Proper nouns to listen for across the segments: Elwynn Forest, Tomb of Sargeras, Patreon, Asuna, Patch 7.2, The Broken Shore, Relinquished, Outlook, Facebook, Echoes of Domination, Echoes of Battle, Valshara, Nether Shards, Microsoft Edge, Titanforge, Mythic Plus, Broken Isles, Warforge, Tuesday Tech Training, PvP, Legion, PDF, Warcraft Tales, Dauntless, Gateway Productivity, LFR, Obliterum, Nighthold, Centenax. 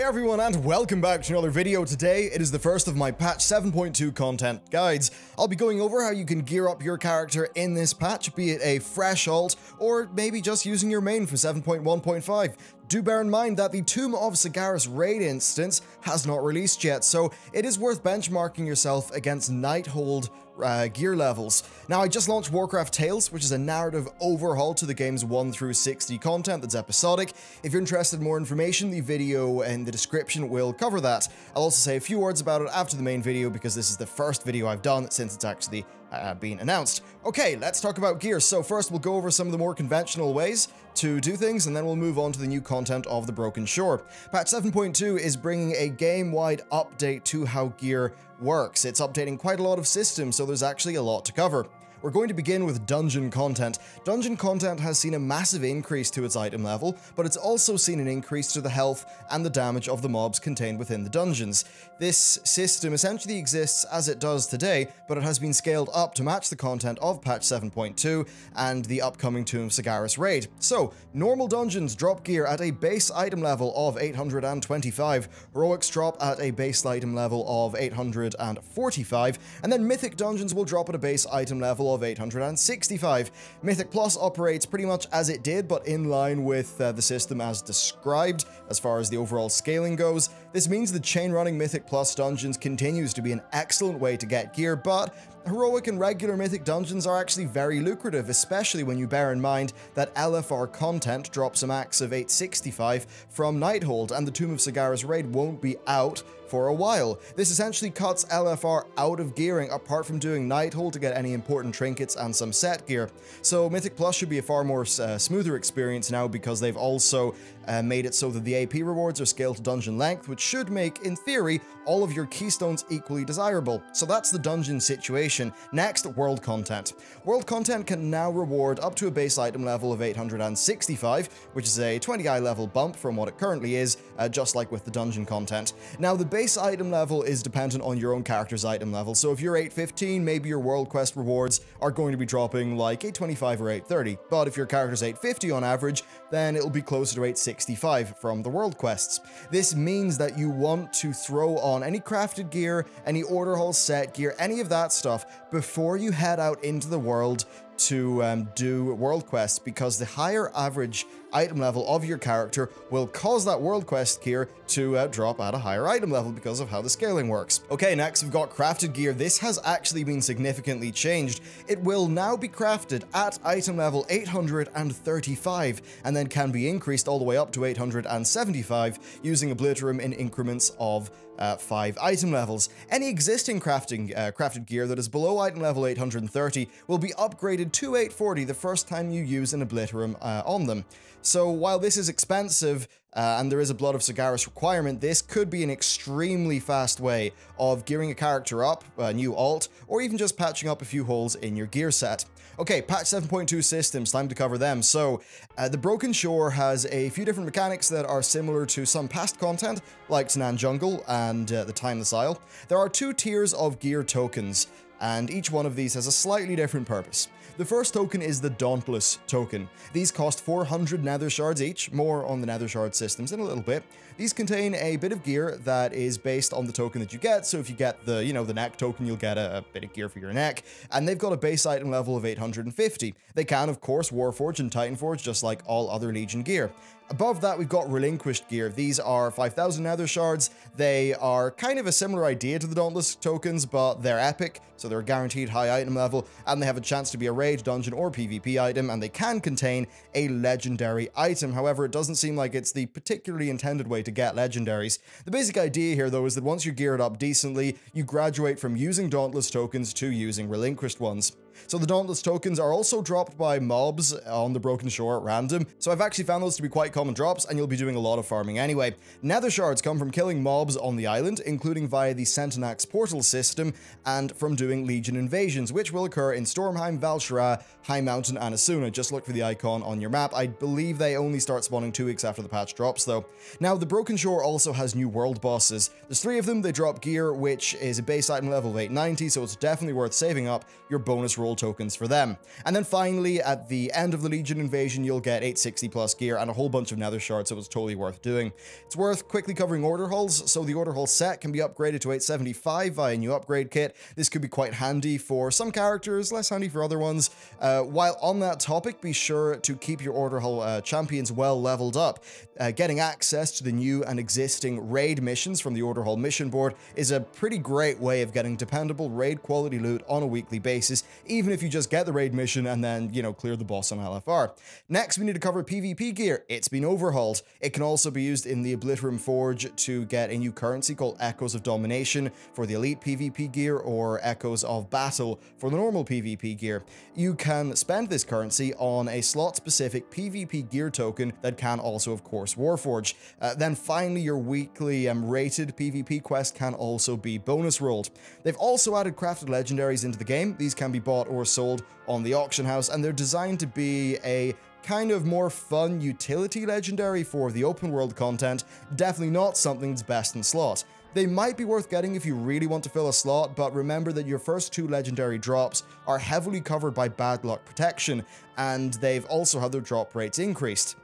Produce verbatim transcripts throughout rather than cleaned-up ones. Hey everyone, and welcome back to another video. Today, it is the first of my patch seven point two content guides. I'll be going over how you can gear up your character in this patch, be it a fresh alt, or maybe just using your main from seven point one point five. Do bear in mind that the Tomb of Sargeras raid instance has not released yet, so it is worth benchmarking yourself against Nighthold Uh, gear levels. Now, I just launched Warcraft Tales, which is a narrative overhaul to the game's one through sixty content that's episodic. If you're interested in more information, the video in the description will cover that. I'll also say a few words about it after the main video because this is the first video I've done since it's actually uh, been announced. Okay, let's talk about gear. So first we'll go over some of the more conventional ways to do things, and then we'll move on to the new content of The Broken Shore. Patch seven point two is bringing a game-wide update to how gear works. It's updating quite a lot of systems, so there's actually a lot to cover. We're going to begin with dungeon content. Dungeon content has seen a massive increase to its item level, but it's also seen an increase to the health and the damage of the mobs contained within the dungeons. This system essentially exists as it does today, but it has been scaled up to match the content of patch seven point two and the upcoming Tomb of Sargeras raid. So, normal dungeons drop gear at a base item level of eight hundred twenty-five, heroics drop at a base item level of eight hundred forty-five, and then mythic dungeons will drop at a base item level of eight hundred sixty-five. Mythic Plus operates pretty much as it did, but in line with uh, the system as described as far as the overall scaling goes. This means the chain-running Mythic Plus dungeons continues to be an excellent way to get gear, but heroic and regular mythic dungeons are actually very lucrative, especially when you bear in mind that L F R content drops a max of eight sixty-five from Nighthold, and the Tomb of Sargeras raid won't be out for a while. This essentially cuts L F R out of gearing, apart from doing Nighthold to get any important trinkets and some set gear. So Mythic Plus should be a far more uh, smoother experience now, because they've also uh, made it so that the A P rewards are scaled to dungeon length, which should make, in theory, all of your keystones equally desirable. So that's the dungeon situation. Next, world content. World content can now reward up to a base item level of eight hundred sixty-five, which is a twenty I level bump from what it currently is, uh, just like with the dungeon content. Now, the base Base item level is dependent on your own character's item level, so if you're eight fifteen, maybe your world quest rewards are going to be dropping like eight twenty-five or eight thirty, but if your character's eight fifty on average, then it'll be closer to eight sixty-five from the world quests. This means that you want to throw on any crafted gear, any order hall set gear, any of that stuff before you head out into the world to um, do world quests, because the higher average item level of your character will cause that world quest gear to uh, drop at a higher item level because of how the scaling works. Okay, next we've got crafted gear. This has actually been significantly changed. It will now be crafted at item level eight hundred thirty-five, and then can be increased all the way up to eight hundred seventy-five using Obliterum in increments of uh, five item levels. Any existing crafting uh, crafted gear that is below item level eight hundred thirty will be upgraded to eight forty the first time you use an Obliterum uh, on them. So while this is expensive, Uh, and there is a Blood of Sargeras requirement, this could be an extremely fast way of gearing a character up, a new alt, or even just patching up a few holes in your gear set. Okay, patch seven point two systems, time to cover them. So, uh, The Broken Shore has a few different mechanics that are similar to some past content, like Tnan Jungle and uh, the Timeless Isle. There are two tiers of gear tokens, and each one of these has a slightly different purpose. The first token is the Dauntless token. These cost four hundred Nether Shards each, more on the Nether Shards systems in a little bit. These contain a bit of gear that is based on the token that you get. So if you get the, you know, the neck token, you'll get a, a bit of gear for your neck. And they've got a base item level of eight hundred fifty. They can, of course, Warforge and Titanforge, just like all other Legion gear. Above that, we've got Relinquished gear. These are five thousand Nether Shards. They are kind of a similar idea to the Dauntless tokens, but they're epic, so they're guaranteed high item level, and they have a chance to be a raid, dungeon, or PvP item, and they can contain a legendary item. However, it doesn't seem like it's the particularly intended way to get legendaries. The basic idea here, though, is that once you're geared up decently, you graduate from using Dauntless tokens to using Relinquished ones. So the Dauntless tokens are also dropped by mobs on the Broken Shore at random, so I've actually found those to be quite common drops, and you'll be doing a lot of farming anyway. Nether Shards come from killing mobs on the island, including via the Centenax portal system, and from doing Legion invasions, which will occur in Stormheim, Valshara, High Mountain, and Asuna. Just look for the icon on your map. I believe they only start spawning two weeks after the patch drops, though. Now, the Broken Shore also has new world bosses. There's three of them. They drop gear, which is a base item level of eight ninety, so it's definitely worth saving up your bonus roll tokens for them. And then finally, at the end of the Legion invasion, you'll get eight sixty plus gear and a whole bunch of Nether Shards, so it's totally worth doing. It's worth quickly covering order hulls, so the order hull set can be upgraded to eight seventy-five via a new upgrade kit. This could be quite handy for some characters, less handy for other ones. Uh, while on that topic, be sure to keep your order hull uh, champions well leveled up. Uh, getting access to the new and existing raid missions from the order hull mission board is a pretty great way of getting dependable raid quality loot on a weekly basis, even if you just get the raid mission and then, you know, clear the boss on L F R. Next, we need to cover PvP gear. It's been overhauled. It can also be used in the Obliterum Forge to get a new currency called Echoes of Domination for the elite PvP gear, or Echoes of Battle for the normal PvP gear. You can spend this currency on a slot-specific PvP gear token that can also, of course, Warforge. Uh, then finally, your weekly um, rated PvP quest can also be bonus rolled. They've also added crafted legendaries into the game. These can be bought or sold on the auction house, and they're designed to be a kind of more fun utility legendary for the open world content, definitely not something that's best in slot. They might be worth getting if you really want to fill a slot, but remember that your first two legendary drops are heavily covered by bad luck protection, and they've also had their drop rates increased.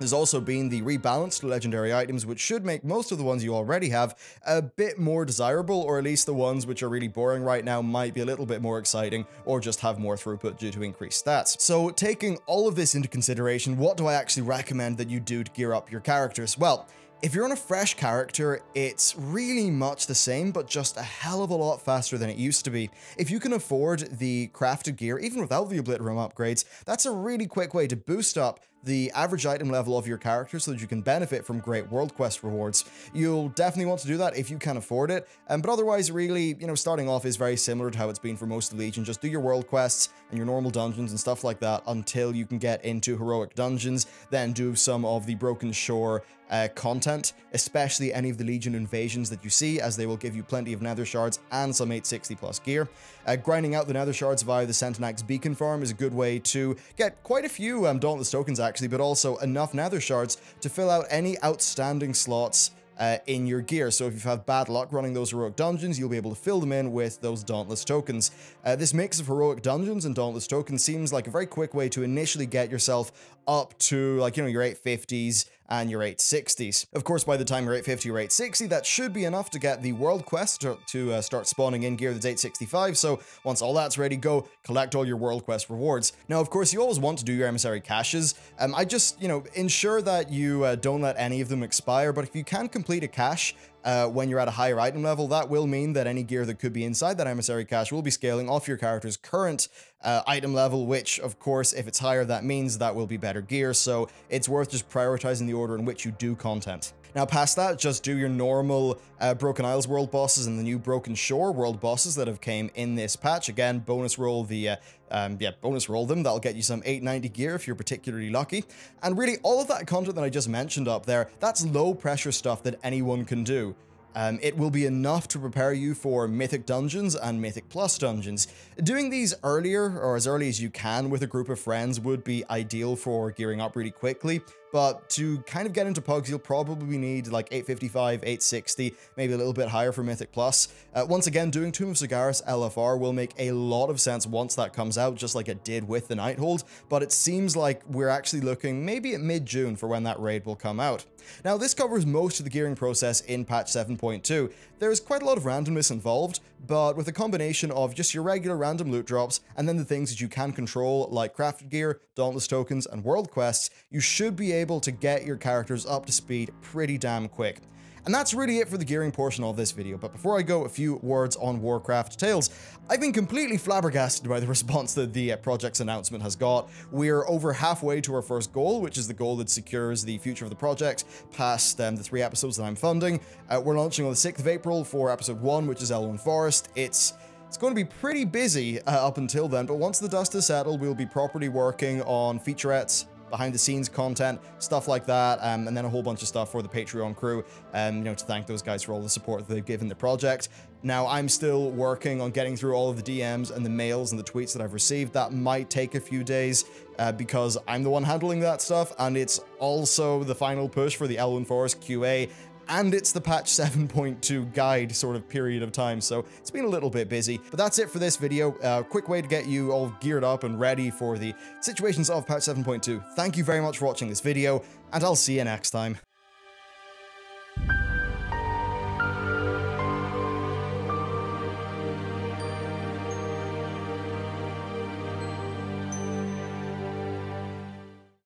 There's also been the rebalanced legendary items, which should make most of the ones you already have a bit more desirable, or at least the ones which are really boring right now might be a little bit more exciting or just have more throughput due to increased stats. So taking all of this into consideration, what do I actually recommend that you do to gear up your characters? Well, if you're on a fresh character, it's really much the same, but just a hell of a lot faster than it used to be. If you can afford the crafted gear, even without the Obliterum upgrades, that's a really quick way to boost up the average item level of your character so that you can benefit from great world quest rewards. You'll definitely want to do that if you can afford it, um, but otherwise, really, you know, starting off is very similar to how it's been for most of Legion. Just do your world quests and your normal dungeons and stuff like that until you can get into heroic dungeons, then do some of the Broken Shore Uh, content, especially any of the Legion invasions that you see, as they will give you plenty of Nether Shards and some eight sixty plus gear. Uh, grinding out the Nether Shards via the Centenax beacon farm is a good way to get quite a few um, Dauntless tokens, actually, but also enough Nether Shards to fill out any outstanding slots Uh, in your gear. So if you've had bad luck running those heroic dungeons, you'll be able to fill them in with those Dauntless tokens. Uh, this mix of heroic dungeons and Dauntless tokens seems like a very quick way to initially get yourself up to, like, you know, your eight fifties and your eight sixties. Of course, by the time you're eight fifty or eight sixty, that should be enough to get the world quest to, to uh, start spawning in gear that's eight sixty-five. So once all that's ready, go collect all your world quest rewards. Now, of course, you always want to do your emissary caches. Um, I just, you know, ensure that you uh, don't let any of them expire, but if you can complete Complete a cache uh, when you're at a higher item level, that will mean that any gear that could be inside that emissary cache will be scaling off your character's current uh, item level, which, of course, if it's higher, that means that will be better gear. So it's worth just prioritizing the order in which you do content. Now, past that, just do your normal uh, Broken Isles world bosses and the new Broken Shore world bosses that have came in this patch. Again, bonus roll the, uh, um, yeah, bonus roll them. That'll get you some eight ninety gear if you're particularly lucky. And really, all of that content that I just mentioned up there, that's low-pressure stuff that anyone can do. Um, it will be enough to prepare you for Mythic dungeons and Mythic Plus dungeons. Doing these earlier, or as early as you can with a group of friends, would be ideal for gearing up really quickly. But to kind of get into Pugs, you'll probably need like eight fifty-five, eight sixty, maybe a little bit higher for Mythic Plus. Uh, once again, doing Tomb of Sargeras L F R will make a lot of sense once that comes out, just like it did with the Nighthold, but it seems like we're actually looking maybe at mid-June for when that raid will come out. Now, this covers most of the gearing process in Patch seven point two. There's quite a lot of randomness involved, but with a combination of just your regular random loot drops and then the things that you can control, like crafted gear, Dauntless tokens, and world quests, you should be able able to get your characters up to speed pretty damn quick. And that's really it for the gearing portion of this video. But before I go, a few words on Warcraft Tales. I've been completely flabbergasted by the response that the uh, project's announcement has got. We're over halfway to our first goal, which is the goal that secures the future of the project past um, the three episodes that I'm funding. Uh, we're launching on the sixth of April for episode one, which is Elwynn Forest. It's It's going to be pretty busy uh, up until then, but once the dust has settled, we'll be properly working on featurettes, behind the scenes content, stuff like that, um, and then a whole bunch of stuff for the Patreon crew, um, you know, to thank those guys for all the support that they've given the project. Now, I'm still working on getting through all of the D Ms and the mails and the tweets that I've received. That might take a few days uh, because I'm the one handling that stuff, and it's also the final push for the Elwynn Forest Q A and it's the patch seven point two guide sort of period of time, so it's been a little bit busy. But that's it for this video. Uh, quick way to get you all geared up and ready for the situations of patch seven point two. Thank you very much for watching this video, and I'll see you next time.